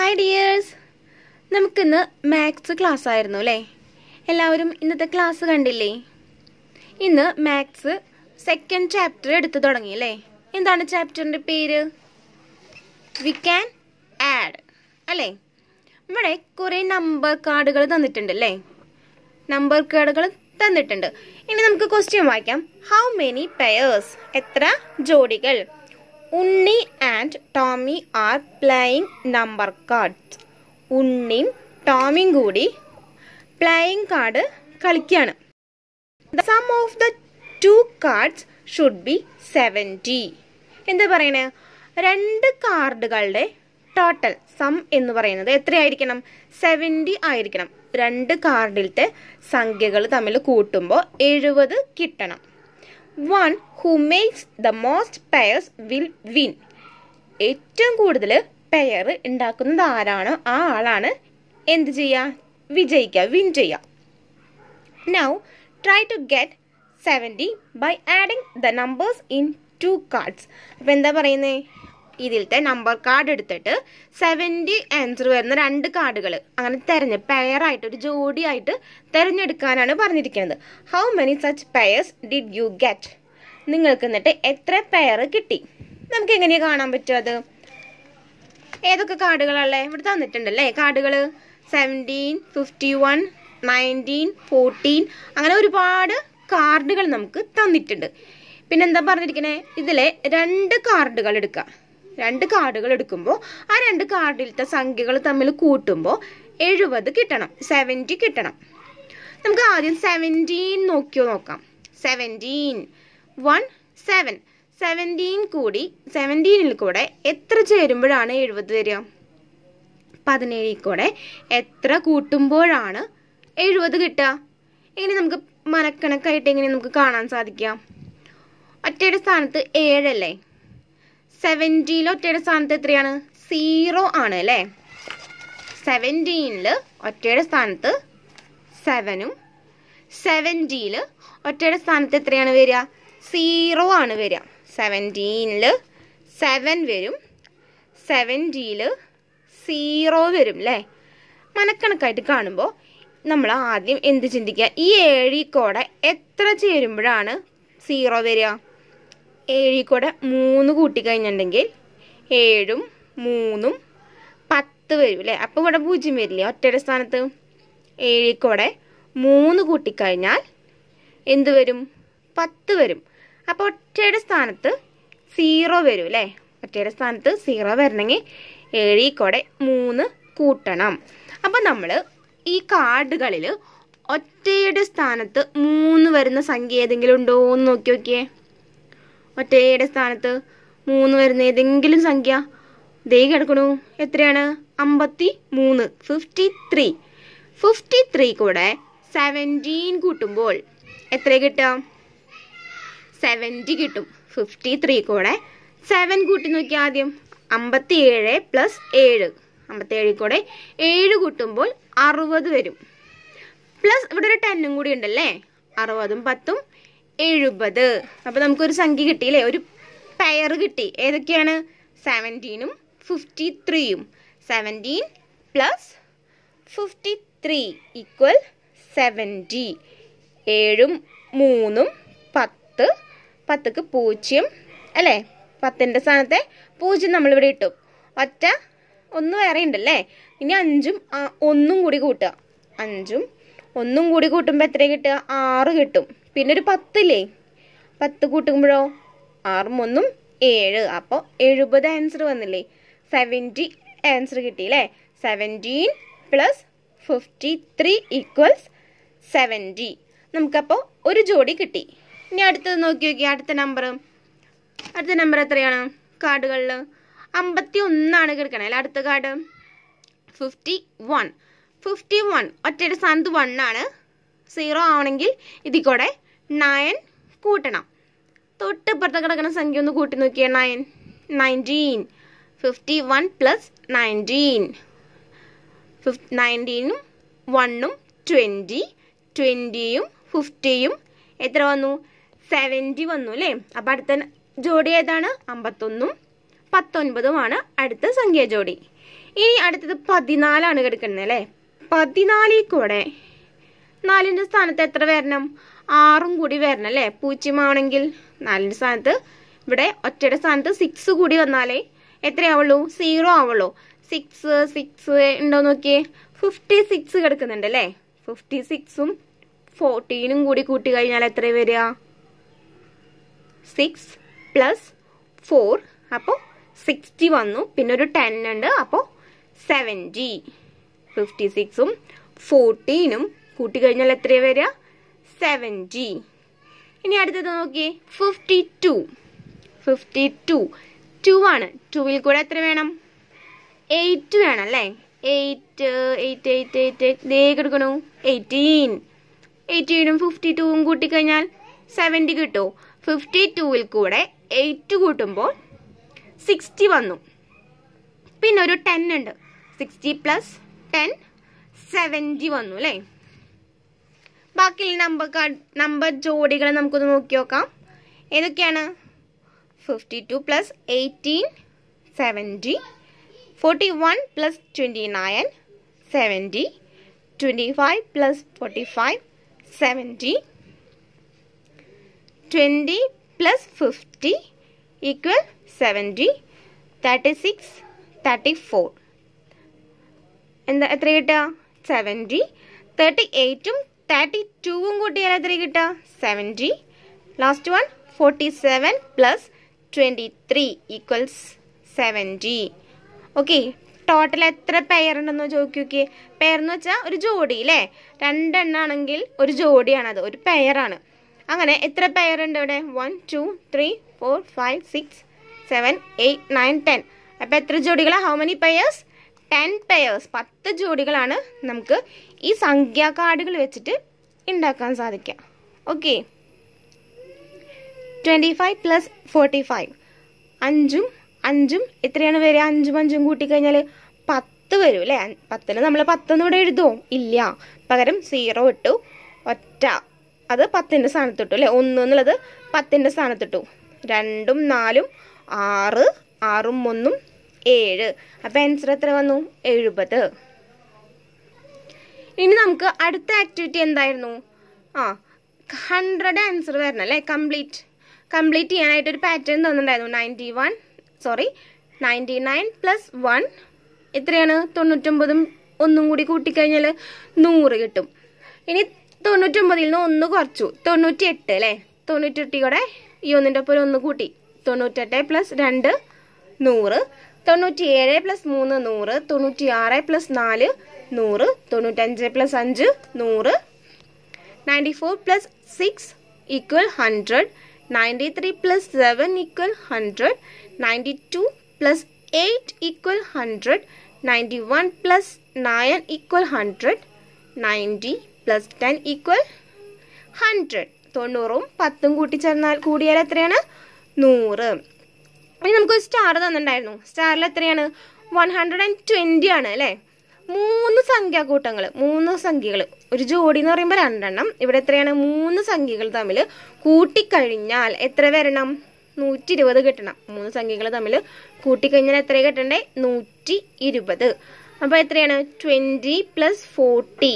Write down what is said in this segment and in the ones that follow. Hi dears! We have a maths class. Ellavurum innathe class kandille. Innu maths second chapter eduthu thodangi alle. Endana chapter inde peru? We can add. Alle. Ivide kore number cardukal thannittunde alle. Number cardukal thannittunde. Ini namukku question vaayikam. How many pairs? Etra jodikal? Unni and Tommy are playing number cards. Unni, Tommy goodi playing card kalikiyana. The sum of the two cards should be 70. എന്ത് പറയുന്നേ? രണ്ട് കാർഡുകളുടെ total some എന്ന് പറയുന്നത് എത്രയായിരിക്കണം? 70 ആയിരിക്കണം. രണ്ട് കാർഡിലത്തെ സംഖ്യകൾ തമ്മിൽ കൂട്ടുമ്പോൾ 70 കിട്ടണം. One who makes the most pairs will win. ഏറ്റവും കൂടുതൽ പെയർ ഉണ്ടാക്കുന്നത് ആരാണോ ആ ആളാണ് എന്ത് ചെയ്യുക? വിജയിക്കുക, വിൻ ചെയ്യുക. Now try to get 70 by adding the numbers in two cards. അപ്പോൾ എന്താ പറയുന്നേ? ഇതിലത്തെ നമ്പർ കാർഡ് എടുത്തിട്ട് 70 ആൻസർ വരുന്ന രണ്ട് കാർഡുകൾ അങ്ങനെ തിരഞ്ഞ് പെയറായിട്ട് ഒരു ജോഡിയായിട്ട് തിരഞ്ഞെടുക്കാനാണ് പറഞ്ഞിരിക്കുന്നത്. How many such pairs did you get? നിങ്ങൾക്ക് എന്നിട്ട് എത്ര പെയർ കിട്ടി? നമുക്ക് എങ്ങനെയാണ് കാണാൻ പറ്റും? അത് ഏതൊക്കെ കാർഡുകളല്ലേ ഇവിടെ തന്നിട്ടുണ്ടല്ലേ? കാർഡുകൾ 17, 51, 19, 14 അങ്ങനെ ഒരുപാട് കാർഡുകൾ നമുക്ക് തന്നിട്ടുണ്ട്. പിന്നെന്താ പറഞ്ഞിരിക്കണേ? ഇതിലെ രണ്ട് കാർഡുകൾ എടുക്കുമ്പോൾ ആ രണ്ട് കാർഡിലത്തെ സംഖ്യകൾ തമ്മിൽ കൂട്ടുമ്പോൾ 70 കിട്ടണം, 70 കിട്ടണം. നമുക്ക് ആദ്യം 17 നോക്കാം. 17 കൂടി 17ൽ കൂടെ എത്ര ചേരുമ്പോഴാണ് 70 വരിക? 17 കൂടെ എത്ര കൂട്ടുമ്പോഴാണ് 70 കിട്ടുക? എങ്ങനെ നമുക്ക് മനക്കണക്കായിട്ട് എങ്ങനെ നമുക്ക് കാണാൻ സാധിക്കാം? ഒറ്റയുടെ സ്ഥാനത്ത് 7 അല്ലേ? 70 ഒറ്റയുടെ സ്ഥാനത്ത് എത്രയാണ്? 0 ആണ് അല്ലേ? 17 ഒറ്റയുടെ സ്ഥാനത്ത് 7ഉം 70 ഒറ്റയുടെ സ്ഥാനത്ത് എത്രയാണ് വരിക? 0 ആണ് വരിക. 17 7 വരും, 70 0 വരും അല്ലേ? മനക്കണക്കായിട്ട് കാണുമ്പോൾ നമ്മൾ ആദ്യം എന്ത് ചിന്തിക്കുക? ഈ 7 കൂടെ എത്ര ചേരുമ്പോഴാണ് 0 വരിക? 7 കൂടെ 3 കൂട്ടിക്കഴിഞ്ഞിട്ടുണ്ടെങ്കിൽ 7 ഉം 3 ഉം 10 വരും അല്ലേ? അപ്പോൾ ഇവിടെ 0 വരില്ലേ? ഒറ്റയുടെ സ്ഥാനത്ത് 7 കൂടെ 3 കൂട്ടിക്കഴിഞ്ഞാൽ എന്ത് വരും? 10 വരും. അപ്പോൾ ഒറ്റയുടെ സ്ഥാനത്ത് 0 വരും അല്ലേ? ഒറ്റയുടെ സ്ഥാനത്ത് 0 വരണമെങ്കിൽ 7 കൂടെ 3 കൂട്ടണം. അപ്പോൾ നമ്മൾ ഈ കാർഡുകളിൽ ഒറ്റയുടെ സ്ഥാനത്ത് 3 വരുന്ന സംഖ്യ ഏതെങ്കിലും ഉണ്ടോ എന്ന് നോക്കി നോക്കിയേ. ഒറ്റയുടെ സ്ഥാനത്ത് 3 വരുന്ന ഏതെങ്കിലും സംഖ്യ ദേ കിടക്കണു. എത്രയാണ്? 53, 53. 53 കൂടെ 17 കൂട്ടുമ്പോൾ എത്ര കിട്ടും? 70 കിട്ടും. 53 കൂടെ 7 കൂട്ടി നോക്കിയാൽ ആദ്യം 57 കൂടെ 7 കൂട്ടുമ്പോൾ 60 വരും. പ്ലസ് ഇവിടെ ഒരു 10 കൂടി ഉണ്ടല്ലേ? 60ഉം 10ഉം 70. അപ്പോൾ നമുക്കൊരു സംഖ്യ കിട്ടിയില്ലേ? ഒരു പെയർ കിട്ടി. ഏതൊക്കെയാണ്? 17 ഉം 53 ഉം. 17 + 53 = 70. 7 ഉം 3 ഉം 10. 10ക്ക് 0 അല്ലേ? 10ൻ്റെ സ്ഥാനത്തെ 0 നമ്മളിവിടെ ഇട്ടു. ഒറ്റ 1 വേറെ ഉണ്ടല്ലേ? ഇനി 5 ഉം 1 കൂടി കൂട്ടുക. 5 ഉം 1 കൂടി കൂട്ടുമ്പോൾ എത്ര കിട്ടുക? 6 കിട്ടും. പിന്നെ ഒരു 10ഇല്ലേ? 10 കൂട്ടുമ്പോഴോ? 6 ഉം 1 ഉം 7. അപ്പോൾ 70 ആൻസർ വന്നില്ലേ? 70 ആൻസർ കിട്ടിയില്ലേ? 17 + 53 = 70. നമുക്കപ്പോൾ ഒരു ജോഡി കിട്ടി. ഇനി അടുത്തത് നോക്കിയോക്കിയാൽ അടുത്ത നമ്പർ എത്രയാണ്? കാർഡുകളിൽ 51 കിടക്കണം അല്ലേ? അടുത്ത കാർഡ് 51. ഒറ്റയുടെ സ്ഥാനത്ത് 1 ആണ്. 0 ആവണമെങ്കിൽ ഇതിൽ കൂടെ 9 കൂട്ടണം. തൊട്ടിപ്പുറത്ത് കിടക്കുന്ന സംഖ്യ ഒന്ന് കൂട്ടി നോക്കിയാൽ 9, 19. 51 + 19. 19 ഉം 1 ഉം 20. 20 ഉം 50 ഉം എത്ര വന്നു? 70 വന്നു അല്ലേ? അപ്പം അടുത്ത ജോഡി ഏതാണ്? 51 ഉം പത്തൊൻപതുമാണ് അടുത്ത സംഖ്യാ ജോഡി. ഇനി അടുത്തത് 14 കിടക്കുന്നത് അല്ലേ. 14 കൂടെ 4ന്റെ സ്ഥാനത്ത് എത്ര വരണം? 6 കൂടി വരണം അല്ലേ. 0 ആണെങ്കിൽ 4ന്റെ സ്ഥാനത്ത്, ഇവിടെ ഒറ്റയുടെ സ്ഥാനത്ത് 6 കൂടി വന്നാലേ എത്രയാവുള്ളൂ? 0 ആവുള്ളൂ. 6 ഉണ്ടോ നോക്കിയേ. 56 കിടക്കുന്നുണ്ട് അല്ലേ. 56ഉം 14ഉം കൂടി കൂട്ടി കഴിഞ്ഞാൽ എത്ര വരിക? 6 + 4, അപ്പോൾ 60 വന്നു. പിന്നെ ഒരു 10 ഉണ്ട്, അപ്പോൾ 70. 56ഉം 14ഉം കൂട്ടി കഴിഞ്ഞാൽ എത്രയാണ് വരിക? 70. ഇനി അടുത്തത് നോക്കിയേ, 52. 2 ൽ കൂടെ എത്ര വേണം? 8 വേണം അല്ലേ. 8 ദേ കിടക്കണു. 18ഉം 52ഉം കൂട്ടി കഴിഞ്ഞാൽ 70 കിട്ടുമോ? 52ൽ കൂടെ 8 കൂട്ടുമ്പോൾ 60 വന്നു. പിന്നെ ഒരു 10 ഉണ്ട്. 60 + 10 വന്നു അല്ലേ. ബാക്കി നമ്പർ ജോഡികൾ നമുക്കൊന്ന് നോക്കി നോക്കാം. ഏതൊക്കെയാണ്? 52 + 18 70, 41 + 29 70, 25 + 45 70, 20 + 50 equal 70, 36 34. എന്താ എത്ര കിട്ടുക? 70. 38ഉം 32ഉം കൂട്ടിയാൽ എത്ര കിട്ടുക? 70. Last one 47 + 23 equals 70. Okay, total എത്ര പെയർ ഉണ്ടെന്ന് ചോദിക്കേ. പെയർ എന്ന് വെച്ചാൽ ഒരു ജോഡി അല്ലേ. രണ്ടെണ്ണാണെങ്കിൽ ഒരു ജോഡിയാണത്, ഒരു പെയറാണ്. അങ്ങനെ എത്ര പെയർ ഉണ്ട് ഇവിടെ? 1 2 3 4 5 6 7 8 9 10. അപ്പം എത്ര ജോഡികളാണ്? How many pairs? 10 പെയേഴ്സ്. 10 ജോഡികളാണ് നമുക്ക് ഈ സംഖ്യാ കാർഡുകൾ വെച്ചിട്ട് ഉണ്ടാക്കാൻ സാധിക്കുക. ഓക്കെ, 25 + 45 5 എത്രയാണ് വരിക? 5 കൂട്ടിക്കഴിഞ്ഞാൽ 10 വരും അല്ലേ. 10 നമ്മൾ 10 ഇവിടെ എഴുതുമോ? ഇല്ല, പകരം 0 ഇട്ടു. ഒറ്റ അത് 10ന്റെ സ്ഥാനത്തിട്ടു അല്ലേ. 1 എന്നുള്ളത് 10ന്റെ സ്ഥാനത്തിട്ടു. 2 4 6 6 1 7. അപ്പം ആൻസർ എത്ര വന്നു? 70. ഇനി നമുക്ക് അടുത്ത ആക്ടിവിറ്റി എന്തായിരുന്നു? 100 ആൻസർ വരണം അല്ലേ. കംപ്ലീറ്റ് ചെയ്യാനായിട്ട് ഒരു പാറ്റേൺ തന്നിട്ടുണ്ടായിരുന്നു. 99 + 1 എത്രയാണ്? 99ഉം 1 കൂടി കൂട്ടിക്കഴിഞ്ഞാൽ 100 കിട്ടും. ഇനി 99ൽ നിന്ന് 1 കുറച്ചു, 98 അല്ലേ. 98 കൂടെ ഈ 1ന്റെ ഒപ്പം 1 കൂട്ടി 98 + 2 100, 97 + 3 100, 96 + 4 100, 95 + 5 100, 94 + 6 equal 100, 93 + 7 equal 100, 92 + 8 equal 100, 91 + 9 equal 100, 90 + 10 equal 100. 90 ഉം 10 കൂടിയാൽ എത്രയാണ്? 100. ഇനി നമുക്കൊരു സ്റ്റാർ തന്നിട്ടുണ്ടായിരുന്നു. സ്റ്റാറിൽ എത്രയാണ്? 120 ആണ് അല്ലേ. 3 സംഖ്യാകൂട്ടങ്ങൾ, 3 സംഖ്യകൾ, ഒരു ജോഡി എന്ന് പറയുമ്പോൾ 2 എണ്ണം. ഇവിടെ എത്രയാണ്? 3 സംഖ്യകൾ തമ്മിൽ കൂട്ടിക്കഴിഞ്ഞാൽ എത്ര വരണം? 120 കിട്ടണം. 3 സംഖ്യകൾ തമ്മിൽ കൂട്ടിക്കഴിഞ്ഞാൽ എത്ര കിട്ടണ്ടേ? 120. അപ്പോൾ എത്രയാണ്? 20 + 40.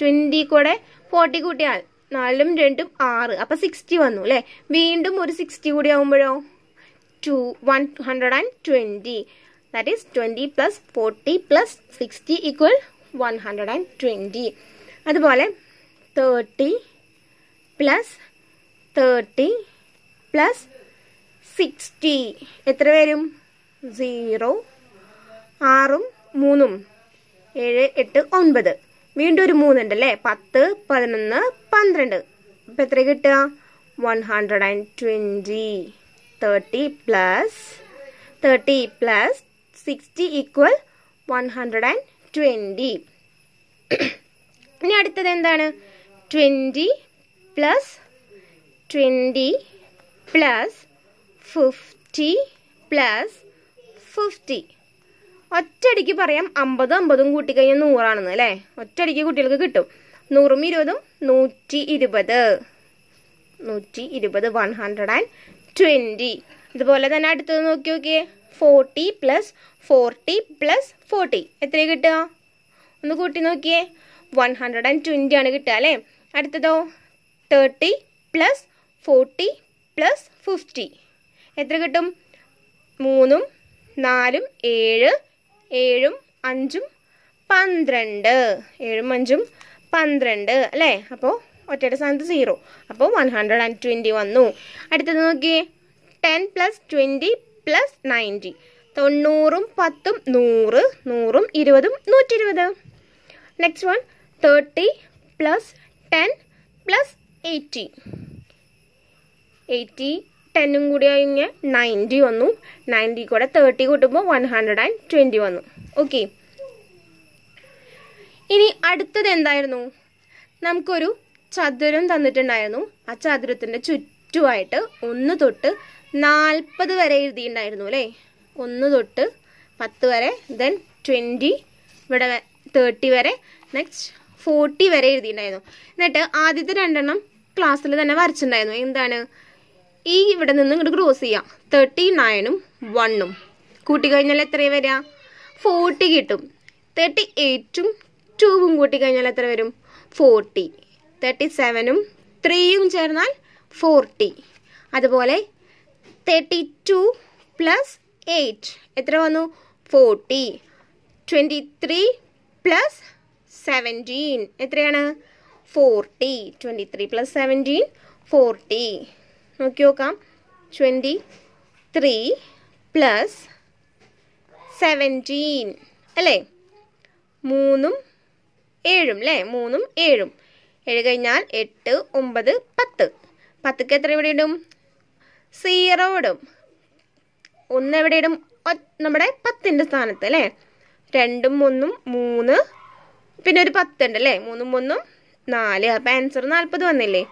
20 കൂടെ 40 കൂട്ടിയാൽ 4 + 2 = 6. അപ്പോൾ 60 വന്നു അല്ലേ. വീണ്ടും ഒരു 60 കൂടി ആവുമ്പോഴോ? 120. That is 20 + 40 + 60 equal 120. അതുപോലെ 30 + 30 + 60 എത്ര വരും? 0. 6 + 3 = 7 8 9. വീണ്ടും ഒരു 3 ഉണ്ട് അല്ലേ. 10 11 12. അപ്പം എത്ര കിട്ടുക? 120. 30 + 30 + 60 equal 120. ഇനി അടുത്തത് എന്താണ്? 20 + 20 + 50 + 50. ഒറ്റയടിക്ക് പറയാം 50 50 കൂട്ടിക്കഴിഞ്ഞാൽ 100 അല്ലേ. ഒറ്റയടിക്ക് കുട്ടികൾക്ക് കിട്ടും. 100 ഉം 20 120. 120 120. ഇതുപോലെ തന്നെ അടുത്തത് നോക്കി നോക്കിയേ 40 + 40 + 40 എത്ര കിട്ടുക ഒന്ന് കൂട്ടി നോക്കിയേ 120 ആണ് കിട്ടുക അല്ലേ അടുത്തതോ 30 + 40 + 50 എത്ര കിട്ടും 3 ഉം 4 ഉം 7 7 ഉം 5 ഉം 12 അല്ലേ അപ്പോൾ ഒറ്റയുടെ സ്ഥാനത്ത് 0 അപ്പോൾ 120 വന്നു അടുത്തത് നോക്കിയേ 10 + 20 + 90 90 ഉം 10 ഉം 100 120 ഉം 120 നെക്സ്റ്റ് വൺ 30 + 10 + 80 10 ഉം കൂടി ആയിങ്ങ 90 വന്നു 90 കൂടെ 30 കൂട്ടുമ്പോൾ 120 വന്നു ഓക്കേ ഇനി അടുത്തത് എന്തായിരുന്നു നമുക്കൊരു ചതുരം തന്നിട്ടുണ്ടായിരുന്നു ആ ചതുരത്തിന്റെ ചുറ്റുമായിട്ട് 1 തൊട്ട് 40 വരെ എഴുതിണ്ടായിരുന്നു അല്ലേ 1 തൊട്ട് 10 വരെ then 20 ഇവിടെ 30 വരെ next 40 വരെ എഴുതിണ്ടായിരുന്നു എന്നിട്ട് ആദ്യത്തെ രണ്ടെണ്ണം ക്ലാസ്സിൽ തന്നെ വരച്ചിണ്ടായിരുന്നു എന്താണ് ഈ ഇവിടെ നിന്ന് ഇങ്ങോട്ട് ക്രോസ് ചെയ്യാം 39 ഉം 1 ഉം കൂട്ടി കഴിഞ്ഞാൽ എത്രയാ വരിക 40 കിട്ടും 38 ഉം 2 ഉം കൂട്ടി കഴിഞ്ഞാൽ എത്ര വരും 40 37 ഉം 3 ഉം ചേർന്നാൽ 40 അതുപോലെ 32 + 8 എത്ര വന്നു 40 23 + 17 എത്രയാണ് 40 23 + 17 40 നോക്കി നോക്കാം 23 + 17 അല്ലേ 3 ഉം 7 ഉം അല്ലേ 3 ഉം 7 ഉം 7 കഴിഞ്ഞാൽ 8 9 10 10ക്ക് എത്ര ഇവിടെ ഇടും 0 ഇടും 1 എവിടെ ഇടും നമ്മുടെ 10ന്റെ സ്ഥാനത്ത് അല്ലേ 2 ഉം 1 ഉം 3 പിന്നെ ഒരു 10 ഉണ്ട് അല്ലേ 3 ഉം 1 ഉം 4 അപ്പോൾ ആൻസർ 40 വന്നില്ലേ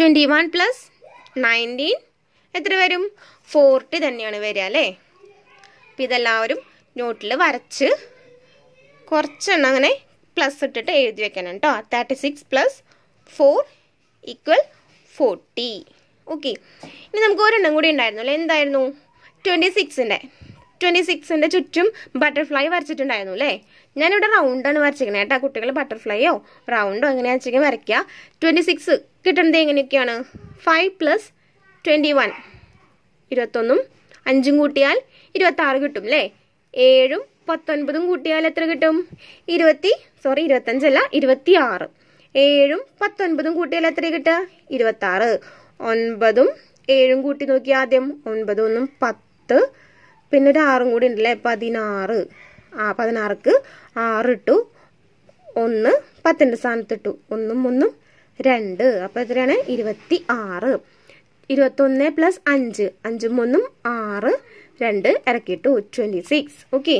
21 + 19 എത്ര വരും 40 തന്നെയാണ് വരിക അല്ലേ അപ്പോൾ ഇതെല്ലാവരും നോട്ടിൽ വരച്ച് കുറച്ചെണ്ണം അങ്ങനെ പ്ലസ് ഇട്ടിട്ട് എഴുതി വെക്കണം കേട്ടോ 36 + 4 = 40 ഓക്കെ ഇനി നമുക്ക് ഒരെണ്ണം കൂടി ഉണ്ടായിരുന്നു അല്ലേ എന്തായിരുന്നു 26ന്റെ ചുറ്റും ബട്ടർഫ്ലൈ വരച്ചിട്ടുണ്ടായിരുന്നു അല്ലേ ഞാനിവിടെ റൗണ്ടാണ് വരച്ചിരിക്കുന്നത് കേട്ടോ കുട്ടികൾ ബട്ടർഫ്ലൈയോ റൗണ്ടോ എങ്ങനെയാണെന്ന് വെച്ചാൽ വരയ്ക്കുക 26 കിട്ടുന്നത് എങ്ങനെയൊക്കെയാണ് 5 + 21 21 ഉം 5 ഉം കൂട്ടിയാൽ 26 കിട്ടും അല്ലേ 7 ഉം 19 ഉം കൂട്ടിയാൽ എത്ര കിട്ടും 26 7 ഉം 19 ഉം കൂട്ടിയാൽ എത്ര കിട്ടുക 26 9 ഉം 7 ഉം കൂട്ടി നോക്കി ആദ്യം 9 + 1 = 10 പിന്നെ ഒരു 6 കൂടി ഉണ്ടല്ലേ 16 16ക്ക് 6 ഇട്ടു 1 10ന്റെ സ്ഥാനത്ത് ഇട്ടു 1 ഉം 1 ഉം 2 അപ്പോൾ എത്രയാണ് 26 21 + 5 5 ഉം 1 ഉം 6 2 ഇറക്കിയിട്ടു 26 ഓക്കെ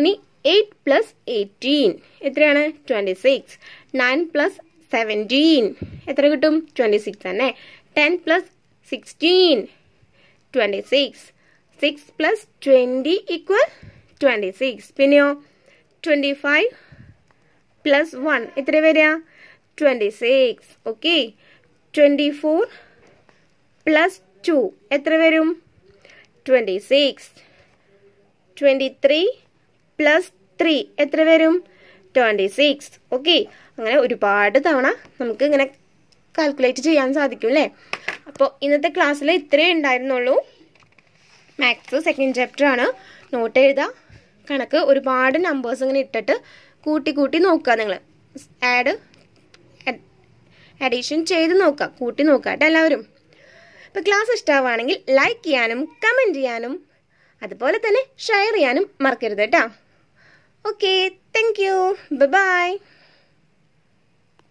ഇനി 8 + 18 എത്രയാണ് 26 9 + 17 എത്ര കിട്ടും 26 തന്നെ 10 + 16 26 6 + 20 = 26 പിന്നെയോ 25 + 1 എത്ര വരിക 26 ഓക്കെ 24 + 2 എത്ര വരും 26 23 + 3 എത്ര വരും 26 ഓക്കെ അങ്ങനെ ഒരുപാട് തവണ നമുക്ക് ഇങ്ങനെ കാൽക്കുലേറ്റ് ചെയ്യാൻ സാധിക്കും അല്ലേ അപ്പോൾ ഇന്നത്തെ ക്ലാസ്സിൽ ഇത്രയേ ഉണ്ടായിരുന്നുള്ളൂ മാത്സ് സെക്കൻഡ് ചാപ്റ്റർ ആണ് നോട്ട് എഴുതുക കണക്ക് ഒരുപാട് നമ്പേഴ്സ് ഇങ്ങനെ ഇട്ടിട്ട് കൂട്ടി കൂട്ടി നോക്കുക നിങ്ങൾ അഡീഷൻ ചെയ്ത് നോക്കുക കൂട്ടി നോക്കുക കേട്ടോ എല്ലാവരും അപ്പോൾ ക്ലാസ് ഇഷ്ടമാവുകയാണെങ്കിൽ ലൈക്ക് ചെയ്യാനും കമൻറ്റ് ചെയ്യാനും അതുപോലെ തന്നെ ഷെയർ ചെയ്യാനും മറക്കരുത് കേട്ടോ ഓക്കെ താങ്ക് യു ബൈ